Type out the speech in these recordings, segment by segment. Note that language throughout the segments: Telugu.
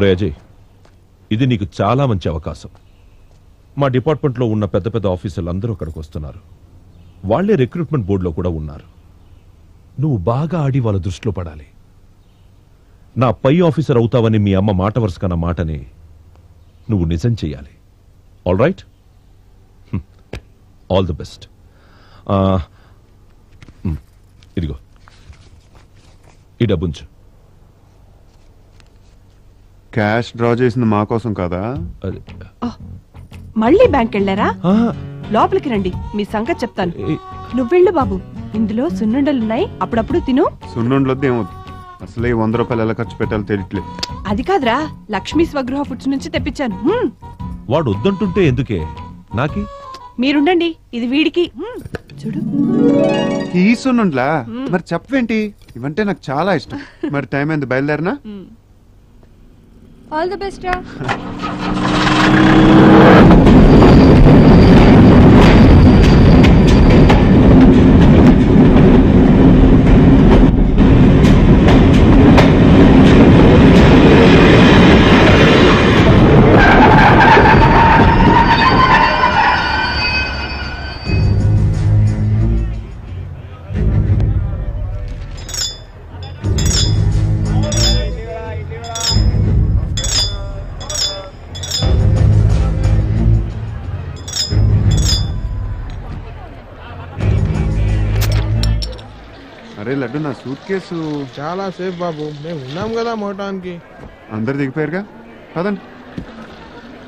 ఒరే అజయ్, ఇది నీకు చాలా మంచి అవకాశం. మా డిపార్ట్మెంట్లో ఉన్న పెద్ద పెద్ద ఆఫీసర్లు అందరూ అక్కడికి వస్తున్నారు. వాళ్లే రిక్రూట్మెంట్ బోర్డులో కూడా ఉన్నారు. నువ్వు బాగా ఆడి వాళ్ళ దృష్టిలో పడాలి. నా పై ఆఫీసర్ అవుతావని మీ అమ్మ మాట వరుసగా నా మాటని నువ్వు నిజం చెయ్యాలి. All right, all the best. ఇదిగో ఈ డబ్బుంచు. క్యాష్ డ్రా చేసింది మా కోసం కదా. మళ్ళీ బ్యాంక్ వెళ్ళారా? లోపలికి రండి, మీ సంగతి చెప్తాను. నువ్వెళ్ళు బాబు, ఇందులో సున్నుండలున్నాయి, అప్పుడప్పుడు తిను. సున్నుండలొద్దు, ఏమొద్దు. అసలే 100 రూపాయలు ఎలా ఖర్చు పెట్టాలో తెలియట్లేదు. అది కాదురా, లక్ష్మీ స్వగృహ పుచ్చు నుంచి తెప్పించాను. వాడు వద్దంటుంటే ఎందుకే నాకి? మీరుండండి, ఇది వీడికి. చూడు ఈ సున్నుండ్లా. మరి చెప్పవేంటి, ఇవంటే నాకు చాలా ఇష్టం. మరి టైం అయింది, బయలుదేరినా? ఆల్ ది బెస్ట్ రా. లడ్డు, నా సూట్ కేసు చాలా సేఫ్ బాబు. మేము ఉన్నాం కదా మోటానికి. అందరు దిగిపోయారుగా కదండి.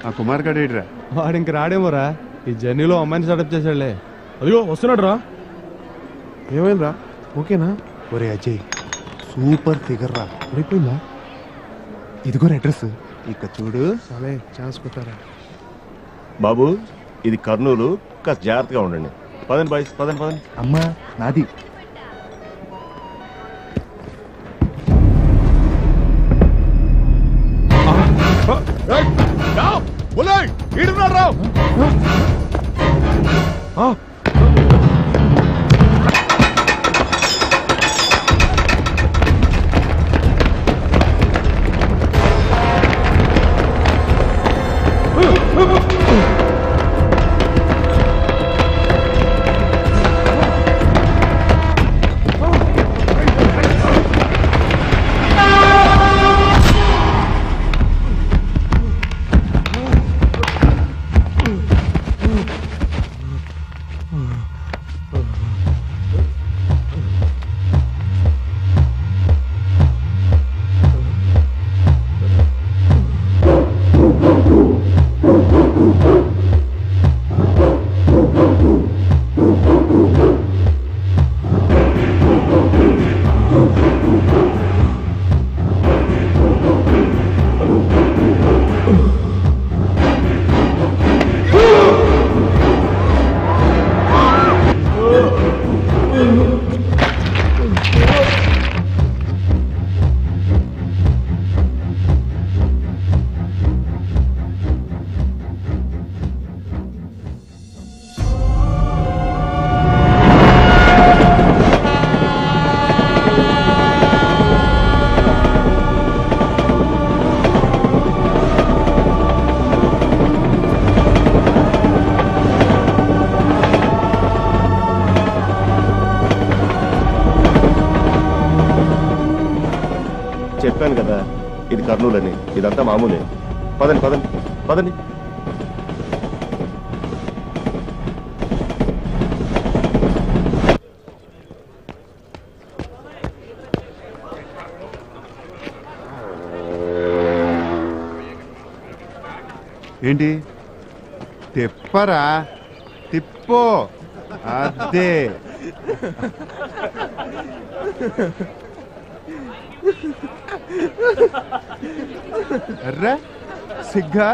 ఆ కుమార్ గడ ఏడిరా, వాడు ఇంక రాడేమోరా. ఈ జర్నీలో అమ్మాయిని సెటప్ చేశాడులే. అదిగో వస్తున్నాడు రా. ఏమైంది రా, ఓకేనా? ఒరే అజయ్, సూపర్ ఫిగర్ రా. ఒరిపోయిందా? ఇదిగో అడ్రస్, ఇక చూడు. సరే ఛాన్స్ కొట్టారా బాబు. ఇది కర్నూలు, కాస్త జాగ్రత్తగా ఉండండి. పదండి బాయ్స్, పదండి పదండి. అమ్మా నాది చెప్పాను కదా ఇది కర్నూలు అని. ఇదంతా మామూలే. పదండి పదండి పదండి. ఏంటి తిప్పరా? తిప్పో అదే. అర్రా సిగ్గా.